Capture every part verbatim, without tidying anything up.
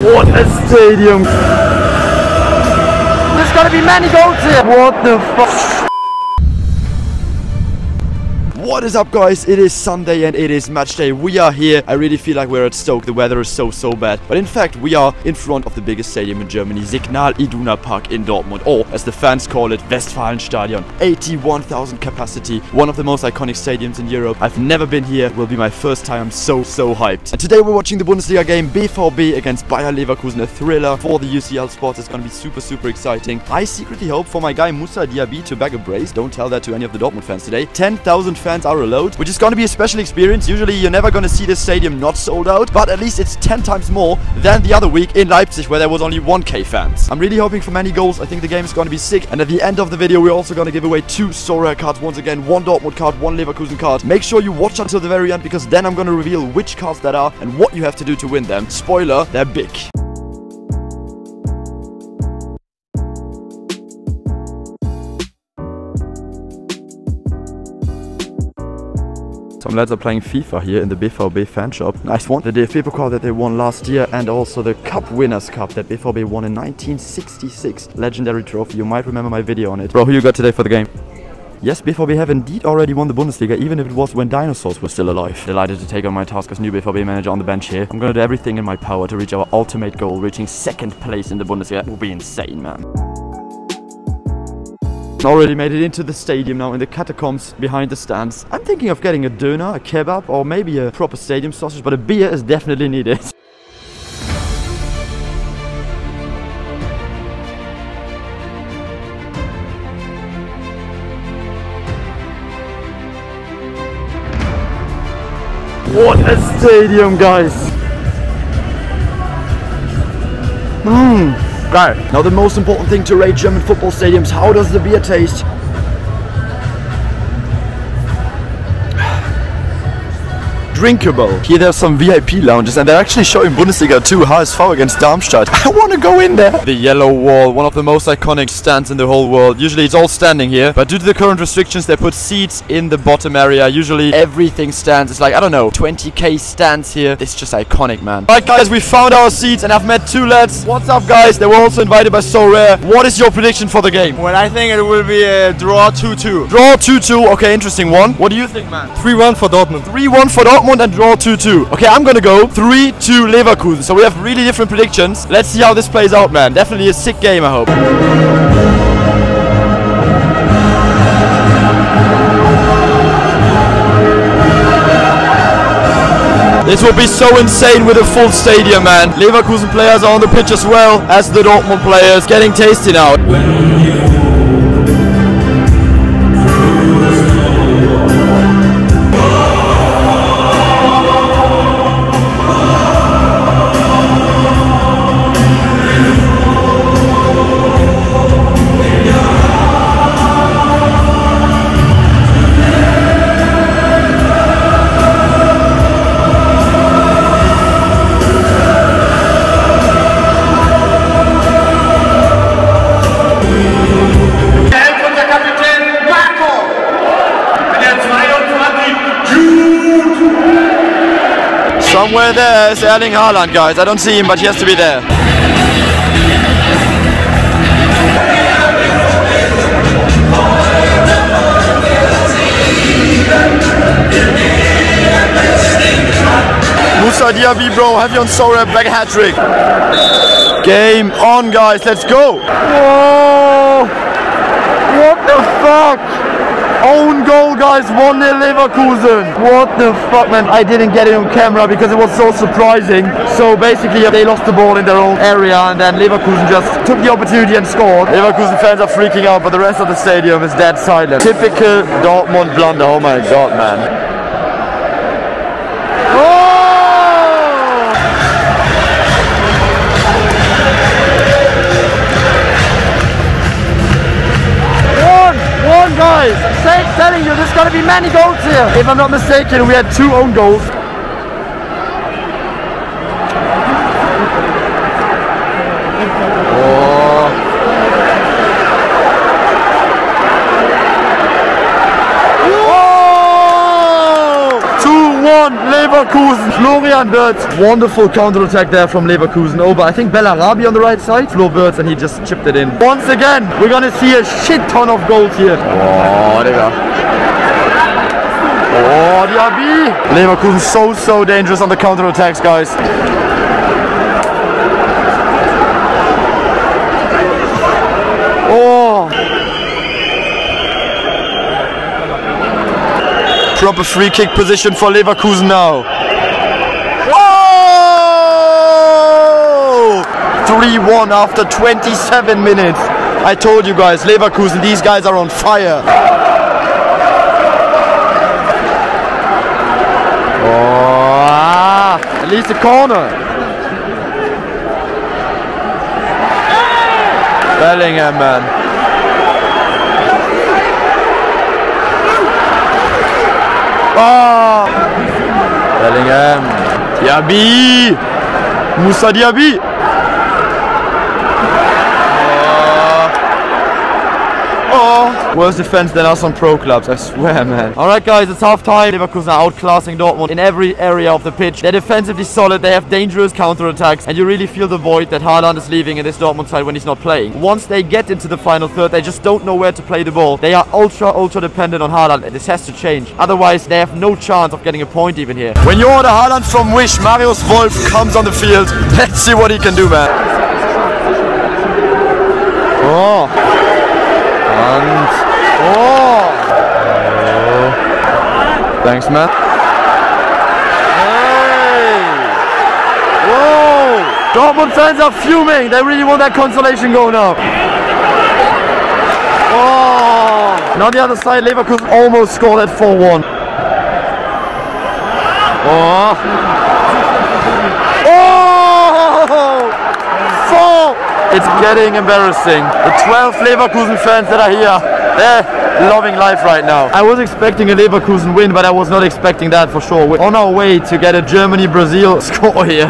What a stadium! There's gotta be many goals here! What the fuck? What is up, guys? It is Sunday and it is match day. We are here. I really feel like we're at Stoke. The weather is so, so bad. But in fact, we are in front of the biggest stadium in Germany, Signal Iduna Park in Dortmund, or as the fans call it, Westfalenstadion. eighty-one thousand capacity, one of the most iconic stadiums in Europe. I've never been here. It will be my first time. I'm so, so hyped. And today we're watching the Bundesliga game B V B against Bayer Leverkusen, a thriller for the U C L spots. It's going to be super, super exciting. I secretly hope for my guy Moussa Diaby to bag a brace. Don't tell that to any of the Dortmund fans today. ten thousand fans are allowed, which is going to be a special experience. Usually you're never going to see this stadium not sold out, but at least it's ten times more than the other week in Leipzig, where there was only one K fans. I'm really hoping for many goals. I think the game is going to be sick, and at the end of the video we're also going to give away two SoRare cards once again, one Dortmund card, one Leverkusen card. Make sure you watch until the very end, because then I'm going to reveal which cards that are and what you have to do to win them. Spoiler, they're big. Some lads are playing FIFA here in the B V B fan shop. Nice one. The D F B Pokal that they won last year, and also the Cup Winners' Cup that B V B won in nineteen sixty-six. Legendary trophy. You might remember my video on it. Bro, who you got today for the game? Yes, B V B have indeed already won the Bundesliga, even if it was when dinosaurs were still alive. Delighted to take on my task as new B V B manager on the bench here. I'm gonna do everything in my power to reach our ultimate goal. Reaching second place in the Bundesliga will be insane, man. Already made it into the stadium now, in the catacombs behind the stands. I'm thinking of getting a döner, a kebab, or maybe a proper stadium sausage, but a beer is definitely needed. What a stadium, guys! Mmm! Right. Now the most important thing to rate German football stadiums: how does the beer taste? Drinkable. Here there's some V I P lounges, and they're actually showing Bundesliga two, H S V against Darmstadt. I want to go in there. The Yellow Wall, one of the most iconic stands in the whole world. Usually it's all standing here, but due to the current restrictions, they put seats in the bottom area. Usually everything stands. It's like, I don't know, twenty K stands here. It's just iconic, man. Right, guys, we found our seats, and I've met two lads. What's up, guys? They were also invited by SoRare. What is your prediction for the game? Well, I think it will be a draw two two. Draw two two. Okay, interesting one. What do you think, man? three one for Dortmund. three one for Dortmund. And draw two two. Okay, I'm gonna go three two Leverkusen. So we have really different predictions. Let's see how this plays out, man. Definitely a sick game, I hope. This would be so insane with a full stadium, man. Leverkusen players are on the pitch as well as the Dortmund players. Getting tasty now. Somewhere there is Erling Haaland, guys. I don't see him, but he has to be there. Moussa Diaby, bro, have you on SoRare back hat-trick? Game on, guys. Let's go. Whoa! What the fuck? Own goal, guys, one nil Leverkusen. What the fuck, man. I didn't get it on camera because it was so surprising. So basically they lost the ball in their own area, and then Leverkusen just took the opportunity and scored. Leverkusen fans are freaking out, but the rest of the stadium is dead silent. Typical Dortmund blunder. Oh my god, man. I'm telling you, there's gonna be many goals here. If I'm not mistaken, we had two own goals. Leverkusen, Gloria on Wirtz. Wonderful counter-attack there from Leverkusen over, I think, Bellarabi on the right side. Flo Wirtz, and he just chipped it in. Once again, we're going to see a shit ton of goals here. Oh, there we go. Oh, Diaby! Leverkusen so, so dangerous on the counter-attacks, guys. Oh! Proper free kick position for Leverkusen now. Oh! three one after twenty-seven minutes. I told you guys, Leverkusen, these guys are on fire. At least a corner. Bellingham, man. Oh. Bellingham. Diaby. Moussa Diaby. Oh. Oh. Worse defense than us on pro clubs, I swear, man. Alright guys, it's half time. Leverkusen are outclassing Dortmund in every area of the pitch. They're defensively solid, they have dangerous counter-attacks, and you really feel the void that Haaland is leaving in this Dortmund side when he's not playing. Once they get into the final third, they just don't know where to play the ball. They are ultra, ultra dependent on Haaland, and this has to change. Otherwise, they have no chance of getting a point even here. When you order Haaland from Wish, Marius Wolf comes on the field. Let's see what he can do, man. Oh. And... Oh. Thanks, Matt. Hey! Whoa! Dortmund fans are fuming. They really want that consolation goal now. Oh! Now the other side, Leverkusen almost scored at four one. Oh! Oh! four! It's getting embarrassing. The twelve Leverkusen fans that are here, they're loving life right now. I was expecting a Leverkusen win, but I was not expecting that for sure. We're on our way to get a Germany-Brazil score here.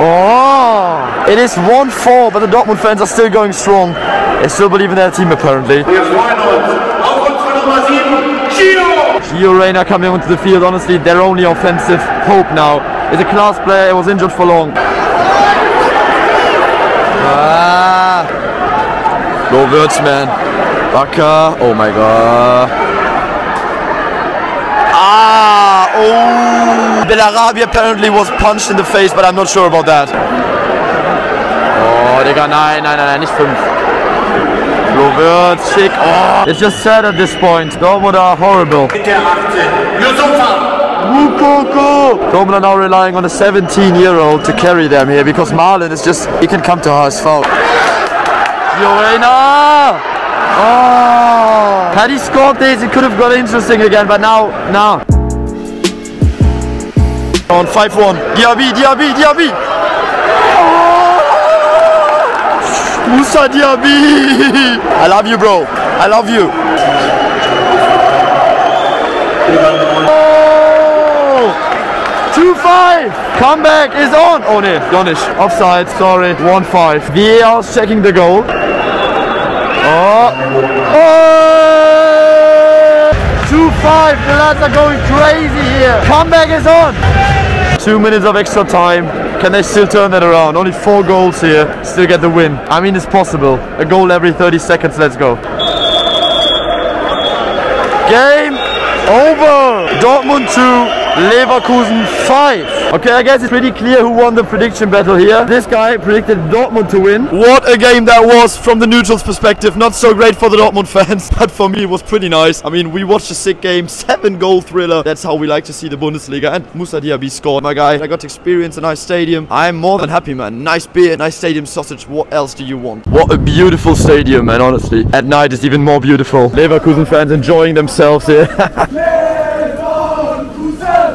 Oh! It is one four, but the Dortmund fans are still going strong. They still believe in their team, apparently. Gio Reyna coming onto the field, honestly, their only offensive hope now. He's a class player, he was injured for long. Ah. Go Wirtz, man. Bakker. Oh my god. Ah. Oh. Bellarabi apparently was punched in the face, but I'm not sure about that. Oh, Digga. Nein, nein, nein, nicht fünf. Go Wirtz. Schick. Oh. It's just sad at this point. Dortmund are horrible. Dortmund are now relying on a seventeen year old to carry them here because Marlon is just, he can come to H S V. Gio Reyna! Oh! Had he scored this, it could have got interesting again, but now, now. On five one. Diaby, Diaby, Diaby! Oh! Moussa Diaby! I love you, bro. I love you. two five! Comeback is on! Oh no, Donish. Offside, sorry. one five. V A R checking the goal. Oh! Oh! two five! The lads are going crazy here! Comeback is on! Two minutes of extra time. Can they still turn that around? Only four goals here. Still get the win. I mean, it's possible. A goal every thirty seconds. Let's go. Game over! Dortmund two. Leverkusen five. Okay, I guess it's pretty clear who won the prediction battle here. This guy predicted Dortmund to win. What a game that was from the neutral's perspective. Not so great for the Dortmund fans, but for me it was pretty nice. I mean, we watched a sick game, seven goal thriller. That's how we like to see the Bundesliga. And Moussa Diaby scored, my guy. I got to experience a nice stadium. I'm more than happy, man. Nice beer, nice stadium sausage. What else do you want? What a beautiful stadium, man, honestly. At night it's even more beautiful. Leverkusen fans enjoying themselves here.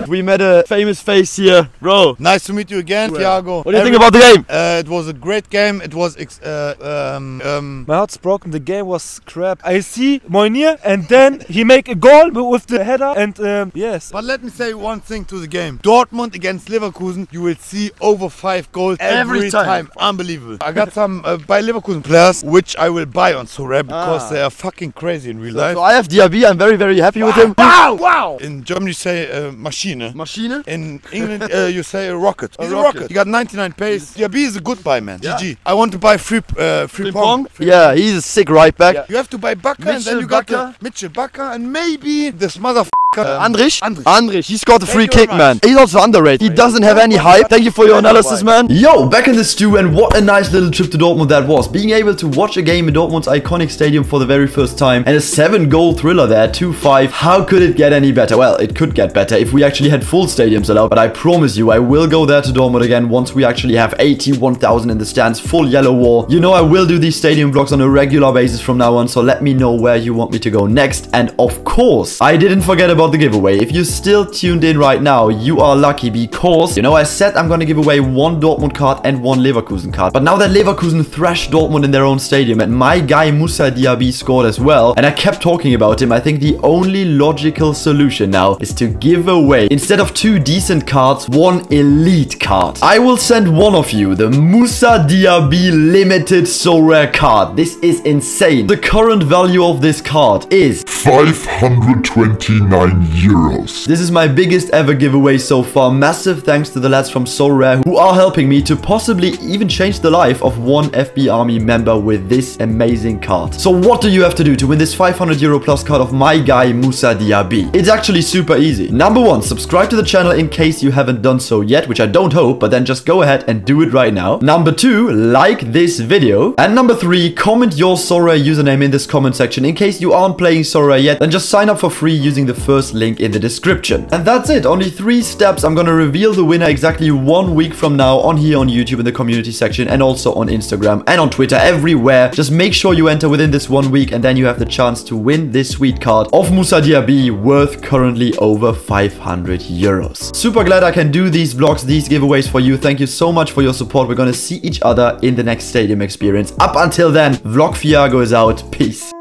We met a famous face here, bro. Nice to meet you again, Thiago. What do you think about the game? Uh, it was a great game. It was. Ex uh, um, um. My heart's broken. The game was crap. I see Moinier, and then he make a goal with the header, and um, yes. But let me say one thing to the game. Dortmund against Leverkusen. You will see over five goals every, every time. time. Unbelievable. I got some uh, by Leverkusen players, which I will buy on SoRare because ah. they are fucking crazy in real life. So I have Diaby. I'm very, very happy wow. with him. Wow! Wow! In Germany, say uh, machine. Maschine. Maschine? In England, uh, you say a rocket. He's a, a rocket. rocket. He got ninety-nine pace. Diaby is a good buy, man. Yeah. G G. I want to buy Free, uh, free, free Pong. Free yeah, Pong. He's a sick right back. Yeah. You have to buy Bakker and then you got the Mitchel Bakker and maybe this motherfucker. Um, Andrich? Andrich. Andrich. He's got a free kick, man. He's also underrated. He doesn't have any hype. Thank you for your analysis, man. Yo, back in the stew, and what a nice little trip to Dortmund that was. Being able to watch a game in Dortmund's iconic stadium for the very first time, and a seven-goal thriller there, two five. How could it get any better? Well, it could get better if we actually had full stadiums allowed, but I promise you, I will go there to Dortmund again once we actually have eighty-one thousand in the stands, full Yellow Wall. You know I will do these stadium vlogs on a regular basis from now on, so let me know where you want me to go next. And of course, I didn't forget about the giveaway. If you're still tuned in right now, you are lucky because, you know, I said I'm gonna give away one Dortmund card and one Leverkusen card. But now that Leverkusen thrashed Dortmund in their own stadium and my guy Moussa Diaby scored as well, and I kept talking about him, I think the only logical solution now is to give away, instead of two decent cards, one elite card. I will send one of you the Moussa Diaby Limited SoRare card. This is insane. The current value of this card is five hundred twenty-nine euros. This is my biggest ever giveaway so far. Massive thanks to the lads from SoRare who are helping me to possibly even change the life of one F B Army member with this amazing card. So what do you have to do to win this five hundred euro plus card of my guy Moussa Diaby? It's actually super easy. Number one, subscribe to the channel in case you haven't done so yet, which I don't hope, but then just go ahead and do it right now. Number two, like this video. And number three, comment your SoRare username in this comment section. In case you aren't playing SoRare yet, then just sign up for free using the first link in the description. And that's it. Only three steps. I'm gonna reveal the winner exactly one week from now on here on YouTube in the community section, and also on Instagram and on Twitter, everywhere. Just make sure you enter within this one week and then you have the chance to win this sweet card of Moussa Diaby worth currently over five hundred euros. Super glad I can do these vlogs, these giveaways for you. Thank you so much for your support. We're gonna see each other in the next stadium experience. Up until then, Vlog Fiago is out. Peace.